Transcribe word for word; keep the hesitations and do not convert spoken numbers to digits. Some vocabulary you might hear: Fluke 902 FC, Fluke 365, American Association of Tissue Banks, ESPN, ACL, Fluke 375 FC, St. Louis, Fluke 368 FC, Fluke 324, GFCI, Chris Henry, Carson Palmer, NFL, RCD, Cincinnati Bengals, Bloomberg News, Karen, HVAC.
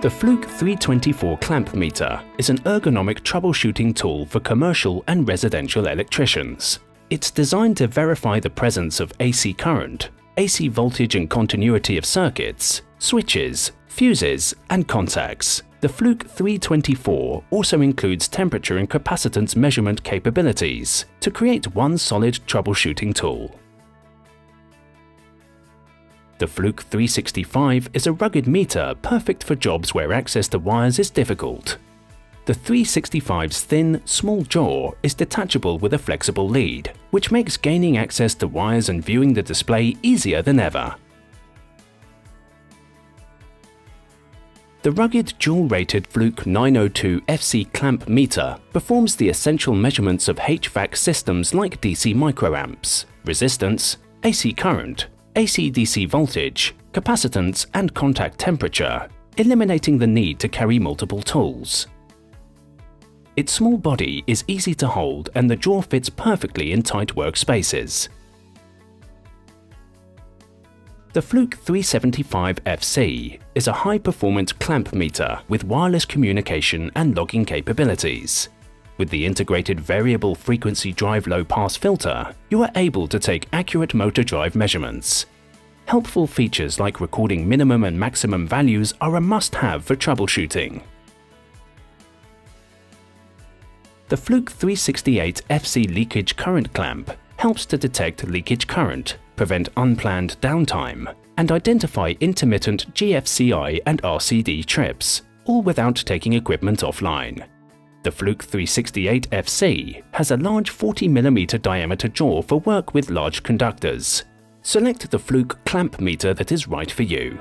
The Fluke three twenty-four clamp meter is an ergonomic troubleshooting tool for commercial and residential electricians. It's designed to verify the presence of A C current, A C voltage and continuity of circuits, switches, fuses, and contacts. The Fluke three twenty-four also includes temperature and capacitance measurement capabilities to create one solid troubleshooting tool. The Fluke three sixty-five is a rugged meter perfect for jobs where access to wires is difficult. The three sixty-five's thin, small jaw is detachable with a flexible lead, which makes gaining access to wires and viewing the display easier than ever. The rugged dual-rated Fluke nine oh two F C clamp meter performs the essential measurements of H V A C systems like D C microamps, resistance, A C current, A C D C voltage, capacitance and contact temperature, eliminating the need to carry multiple tools. Its small body is easy to hold and the jaw fits perfectly in tight workspaces. The Fluke three seventy-five F C is a high-performance clamp meter with wireless communication and logging capabilities. With the integrated variable frequency drive low-pass filter, you are able to take accurate motor drive measurements. Helpful features like recording minimum and maximum values are a must-have for troubleshooting. The Fluke three sixty-eight F C leakage current clamp helps to detect leakage current, prevent unplanned downtime, and identify intermittent G F C I and R C D trips, all without taking equipment offline. The Fluke three sixty-eight F C has a large forty millimeter diameter jaw for work with large conductors. Select the Fluke clamp meter that is right for you.